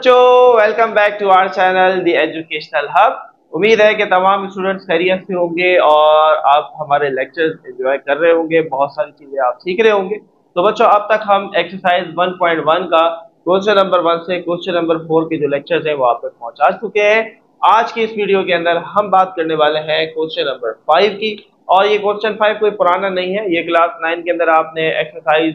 बच्चों, welcome back to our channel the educational hub. उम्मीद है कि तमाम स्टूडेंट्स खैरियत से होंगे और आप हमारे लेक्चर्स एंजॉय कर रहे होंगे, बहुत सारी चीज़ें आप सीख रहे होंगे। तो बच्चों, अब तक हम एक्सरसाइज 1.1 का क्वेश्चन नंबर 1 से क्वेश्चन नंबर 4 के जो लेक्चर्स हैं वो आप तक पहुँचा चुके हैं। आज की इस वीडियो के अंदर हम बात करने वाले हैं क्वेश्चन नंबर 5 की, और ये क्वेश्चन 5 कोई पुराना नहीं है। ये क्लास 9 के अंदर आपने एक्सरसाइज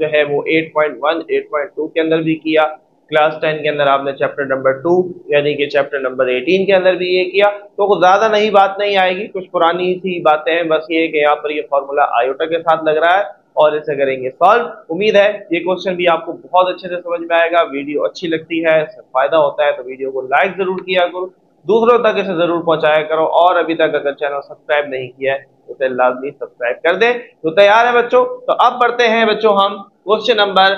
जो है वो 8.1, 8.2 के अंदर भी किया, क्लास 10 के अंदर आपने चैप्टर नंबर 2 यानी कि चैप्टर नंबर 18 के अंदर भी ये किया। तो ज़्यादा नई बात नहीं आएगी, कुछ पुरानी सी बातें हैं। बस ये कि यहाँ पर ये फार्मूला आयोटा के साथ लग रहा है और इसे करेंगे सॉल्व। उम्मीद है ये क्वेश्चन भी आपको बहुत अच्छे से समझ में आएगा। वीडियो अच्छी लगती है, इससे फ़ायदा होता है तो वीडियो को लाइक ज़रूर किया करो, दूसरों तक इसे ज़रूर पहुँचाया करो, और अभी तक अगर चैनल सब्सक्राइब नहीं किया है उसे लाजमी सब्सक्राइब कर दें। तो तैयार है बच्चों? तो अब बढ़ते हैं बच्चों हम क्वेश्चन नंबर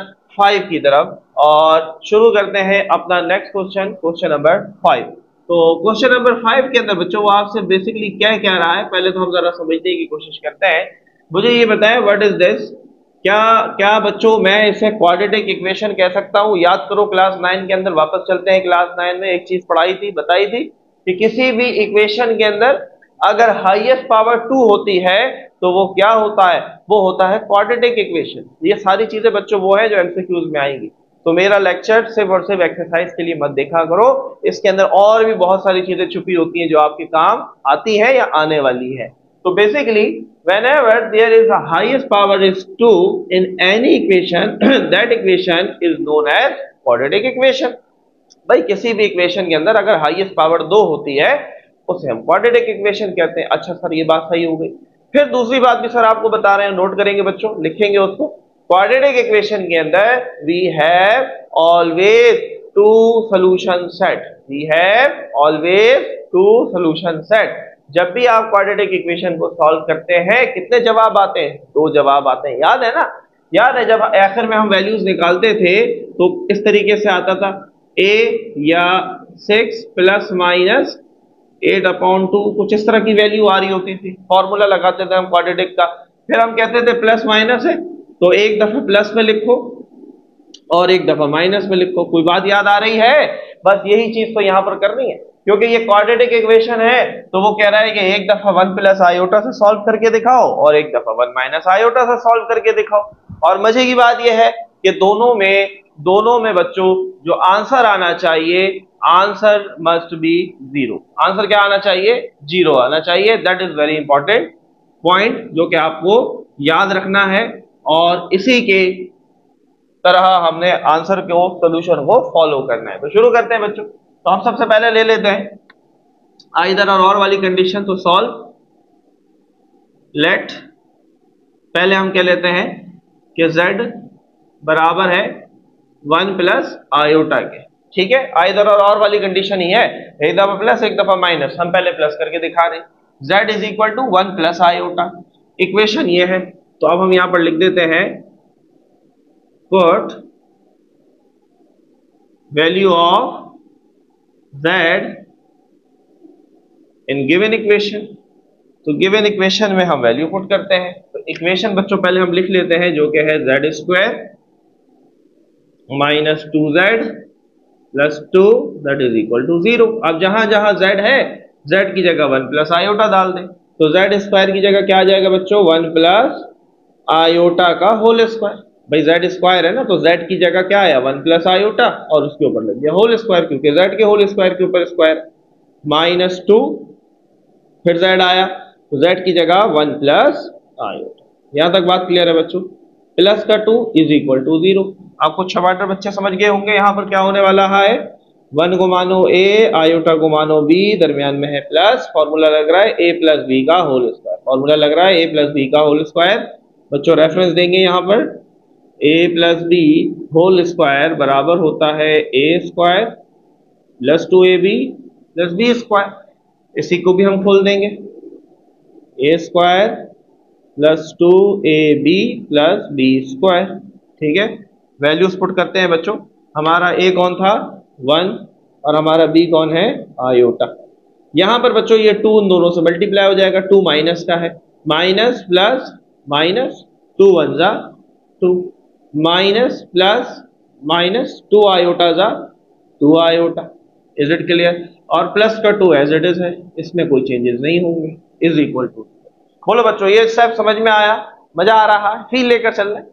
5 की तरफ और शुरू करते हैं अपना नेक्स्ट क्वेश्चन, क्वेश्चन नंबर 5। तो क्वेश्चन नंबर 5 के अंदर बच्चों वो आपसे बेसिकली क्या कह रहा है, पहले तो हम ज़रा समझने की कोशिश करते हैं। मुझे ये बताएं व्हाट इज़ दिस। क्या बच्चों मैं इसे क्वाड्रेटिक इक्वेशन कह सकता हूँ? याद करो क्लास 9 के अंदर, वापस चलते हैं क्लास 9 में एक चीज़ पढ़ाई थी, बताई थी कि किसी भी इक्वेशन के अंदर अगर हाईएस्ट पावर 2 होती है तो वो क्या होता है, वो होता है क्वाड्रेटिक इक्वेशन। ये सारी चीज़ें बच्चों वो है जो एमसीक्यूज में आएंगी। तो मेरा लेक्चर सिर्फ और सिर्फ एक्सरसाइज के लिए मत देखा करो, इसके अंदर और भी बहुत सारी चीज़ें छुपी होती हैं जो आपके काम आती हैं या आने वाली है। तो basically whenever there is a highest power is 2 in any equation that equation is known as quadratic equation। भाई किसी भी इक्वेशन के अंदर अगर हाईएस्ट पावर 2 होती है उसे हम क्वाड्रेटिक इक्वेशन कहते हैं। अच्छा सर, ये बात सही हो गई। फिर दूसरी बात भी सर आपको बता रहे हैं, नोट करेंगे बच्चों, लिखेंगे उसको। क्वाड्रेटिक इक्वेशन के अंदर we have always 2 solution set, we have always 2 solution set. जब भी आप क्वाड्रेटिक इक्वेशन को सॉल्व करते हैं कितने जवाब आते हैं? 2 जवाब आते हैं। याद है ना? याद है जब आखिर में हम वैल्यूज निकालते थे तो इस तरीके से आता था a या 6 प्लस माइनस 8/2, कुछ इस तरह की वैल्यू आ रही होती थी। फॉर्मूला लगाते थे हम क्वाड्रेटिक का, फिर हम कहते थे प्लस माइनस है तो एक दफा प्लस में लिखो और एक दफा माइनस में लिखो। कोई बात याद आ रही है? बस यही चीज तो यहाँ पर करनी है, क्योंकि ये क्वाड्रेटिक इक्वेशन है। तो वो कह रहा है कि एक दफा 1 प्लस आयोटा से सॉल्व करके दिखाओ और एक दफा 1 माइनस आयोटा से सॉल्व करके दिखाओ। और मजे की बात ये है कि दोनों में बच्चों जो आंसर आना चाहिए, आंसर मस्ट बी 0। आंसर क्या आना चाहिए? 0 आना चाहिए। That is very important point जो कि आपको याद रखना है, और इसी के तरह हमने आंसर के सोल्यूशन को फॉलो करना है। तो शुरू करते हैं बच्चों। तो हम सबसे पहले ले लेते हैं आइदर और वाली कंडीशन। तो सॉल्व लेट, पहले हम कह लेते हैं कि z बराबर है 1 प्लस आयोटा के, ठीक है। आइदर और वाली कंडीशन ही है, एक दफा प्लस एक दफा माइनस। हम पहले प्लस करके दिखा रहे हैं। z is equal to 1 plus iota, equation ये है। तो अब हम यहां पर लिख देते हैं put value of z in given equation. तो गिवन इक्वेशन में हम वैल्यू पुट करते हैं। तो इक्वेशन बच्चों पहले हम लिख लेते हैं जो कि है z square minus 2z plus 2 that is equal to 0। अब जहां जहां z है, z की जगह 1 प्लस आयोटा डाल दें। तो z स्क्वायर की जगह क्या आ जाएगा बच्चों? 1 प्लस आयोटा का होल स्क्वायर। भाई z स्क्वायर है ना, तो z की जगह क्या आया? 1 प्लस आयोटा, और उसके ऊपर लग गया होल स्क्वायर, क्योंकि z के होल स्क्वायर के ऊपर स्क्वायर। माइनस 2, फिर z आया तो z की जगह 1 प्लस आयोटा। यहाँ तक बात क्लियर है बच्चों? प्लस का 2 इज इक्वल टू 0। आपको छवाटर बच्चे समझ गए होंगे यहाँ पर क्या होने वाला है। 1 को मानो a, आयोटा को मानो b, दरमियान में है प्लस। फॉर्मूला लग रहा है a प्लस b का होल स्क्वायर। फॉर्मूला लग रहा है a प्लस b का होल स्क्वायर। बच्चों रेफरेंस देंगे यहाँ पर, a plus b whole square बराबर होता है a square plus 2ab plus b square. इसी को भी हम खोल देंगे, a square plus 2ab plus b square, ठीक है। वैल्यूज पुट करते हैं बच्चों। हमारा ए कौन था? 1, और हमारा बी कौन है? आयोटा। यहाँ पर बच्चों ये 2 उन दोनों से मल्टीप्लाई हो जाएगा। 2 माइनस का है, माइनस प्लस माइनस, 2 वन जा 2, माइनस प्लस माइनस 2 आयोटा जा two iota, is it clear? और प्लस का टू एज इट इज है, इसमें कोई चेंजेस नहीं होंगे, इज इक्वल टू। बोलो बच्चों ये सब समझ में आया? मजा आ रहा है? फील लेकर चलना है,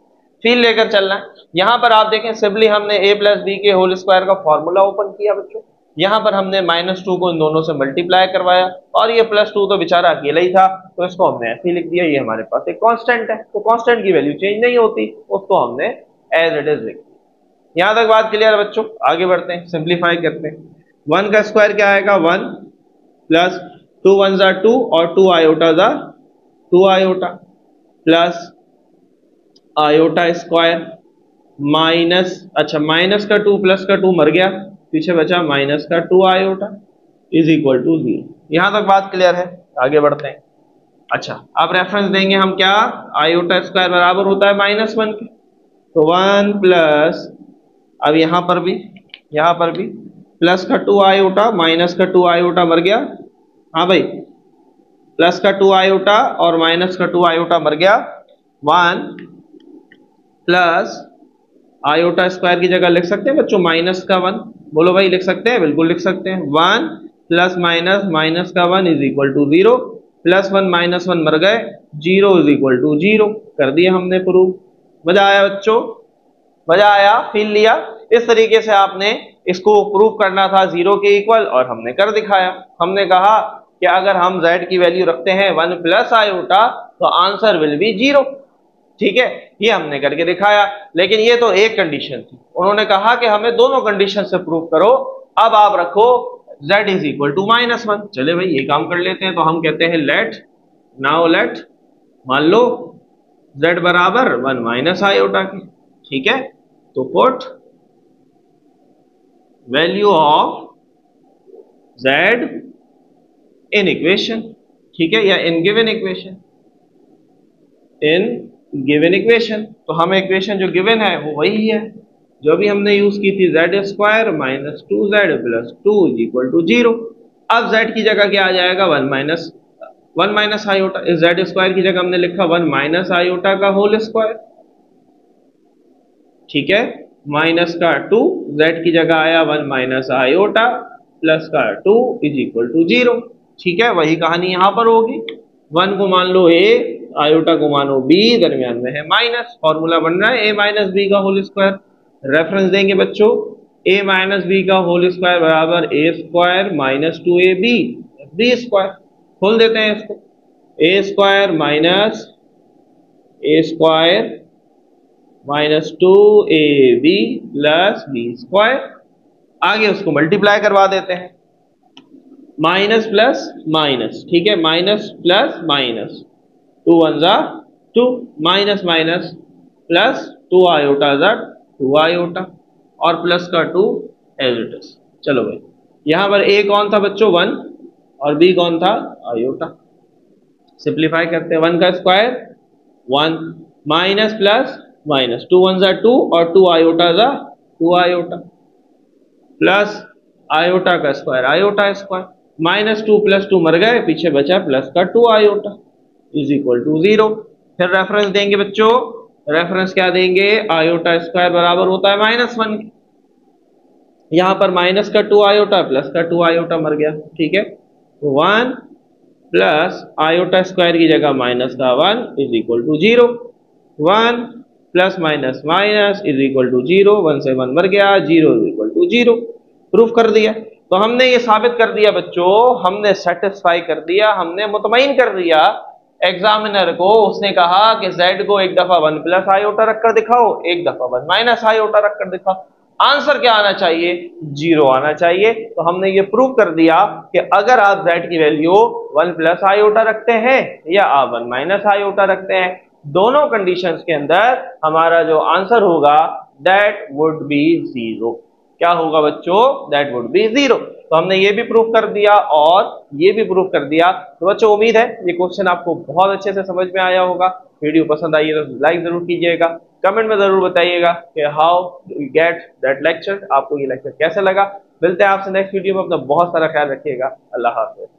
फील लेकर चलना है। यहाँ पर आप देखें सिंपली हमने ए प्लस बी के होल स्क्वायर का फॉर्मूला ओपन किया बच्चों, यहाँ पर हमने -2 को इन दोनों से मल्टीप्लाई करवाया और ये +2 तो बेचारा अकेला ही था तो इसको हमने ऐसे ही लिख दिया, ये हमारे पास एक कांस्टेंट है तो कांस्टेंट की वैल्यू चेंज नहीं होती, उसको हमने एज इट इज लिख दिया। यहाँ तक बात क्लियर है बच्चों? आगे बढ़ते हैं, सिंप्लीफाई करते हैं। 1 का स्क्वायर क्या आएगा? 1 प्लस 2 1s are 2 और 2 iota 2 iota plus iota square minus, अच्छा माइनस का 2 प्लस का 2 मर गया, पीछे बचा माइनस का 2 आयोटा इज इक्वल टू 0। यहाँ तक बात क्लियर है? आगे बढ़ते हैं। अच्छा आप रेफरेंस देंगे हम क्या, आयोटा स्क्वायर बराबर होता है -1 के, तो 1 प्लस, अब यहाँ पर भी प्लस का 2 आयोटा माइनस का 2 आयोटा मर गया, हाँ भाई प्लस का 2 आयोटा और माइनस का 2 आयोटा मर गया, 1 प्लस आयोटा स्क्वायर की जगह लिख सकते हैं बच्चों माइनस का 1, बोलो भाई लिख सकते हैं? बिल्कुल लिख सकते हैं। 1 प्लस माइनस माइनस का 1 is equal to 0, plus 1 minus 1 मर गए, 0 इज इक्वल टू 0 कर दिया हमने प्रूफ। मजा आया बच्चों? मजा आया? फील लिया? इस तरीके से आपने इसको प्रूफ करना था 0 के इक्वल और हमने कर दिखाया। हमने कहा कि अगर हम z की वैल्यू रखते हैं 1 प्लस आयोटा तो आंसर विल बी 0, ठीक है? ये हमने करके दिखाया। लेकिन ये तो एक कंडीशन थी, उन्होंने कहा कि हमें दोनों कंडीशन से प्रूफ करो, अब आप रखो z इज इक्वल टू -1। चले भाई ये काम कर लेते हैं, तो हम कहते हैं लेट, नाउ लेट, मान लो z बराबर 1 माइनस आयोटा की, ठीक है? तो put value of z in equation, ठीक है, या in given equation, in given equation. तो हमें इक्वेशन जो गिवन है वो वही है जो अभी हमने यूज की थी, z square minus 2z plus 2 is equal to 0। अब z की जगह क्या आ जाएगा? 1 माइनस आयोटा। इस z स्क्वायर की जगह हमने लिखा 1 माइनस आयोटा का होल स्क्वायर, ठीक है, माइनस का 2, z की जगह आया 1 माइनस आयोटा प्लस का 2 इज इक्वल टू 0, ठीक है? वही कहानी यहाँ पर होगी, 1 को मान लो a, आयोटा को मानो b, दरमियान में है माइनस, फॉर्मूला बन रहा है a माइनस b का होल स्क्वायर। रेफरेंस देंगे बच्चों a माइनस b का होल स्क्वायर बराबर a square minus 2ab b square. खोल देते हैं इसको, a square minus 2ab plus b square. आगे उसको मल्टीप्लाई करवा देते हैं, माइनस प्लस माइनस, ठीक है, minus plus minus, 2 1s are 2 minus minus plus 2 iota 2 iota और प्लस का 2 एज इट इज। चलो भाई यहाँ पर a कौन था बच्चों? 1 और b कौन था? आयोटा। सिंप्लीफाई करते हैं, 1 का square 1 minus plus minus 2 1s are 2 और 2 iota 2 iota प्लस आयोटा का square iota square, minus 2 plus 2 मर गए, पीछे बचा प्लस का 2 iota इज इक्वल टू 0। फिर रेफरेंस देंगे बच्चों, रेफरेंस क्या देंगे? आयोटा स्क्वायर बराबर होता है -1, यहाँ पर माइनस का 2 आयोटा प्लस का 2 आयोटा मर गया, ठीक है, तो 1 प्लस आयोटा स्क्वायर की जगह माइनस का 1 is equal to 0, 1 plus minus minus is equal to 0, 1 से 1 मर गया, 0 इज इक्वल टू 0। प्रूफ कर दिया। तो हमने ये साबित कर दिया बच्चों, हमने सेटिस्फाई कर दिया, हमने मुतमईन कर दिया एग्जामिनर को। उसने कहा कि z को एक दफा 1 प्लस आयोटा रखकर दिखाओ, एक दफा 1 माइनस आयोटा रखकर दिखाओ, आंसर क्या आना चाहिए? 0 आना चाहिए। तो हमने ये प्रूव कर दिया कि अगर आप z की वैल्यू 1 प्लस आयोटा रखते हैं या आप 1 माइनस आयोटा रखते हैं, दोनों कंडीशंस के अंदर हमारा जो आंसर होगा दैट वुड बी 0। क्या होगा बच्चों? That would be 0। तो हमने ये भी प्रूफ कर दिया और ये भी प्रूफ कर दिया। तो बच्चों उम्मीद है ये क्वेश्चन आपको बहुत अच्छे से समझ में आया होगा। वीडियो पसंद आई है तो लाइक जरूर कीजिएगा, कमेंट में जरूर बताइएगा कि how you get that lecture, आपको ये लेक्चर कैसा लगा। मिलते हैं आपसे नेक्स्ट वीडियो में, अपना बहुत सारा ख्याल रखिएगा। अल्लाह हाफिज।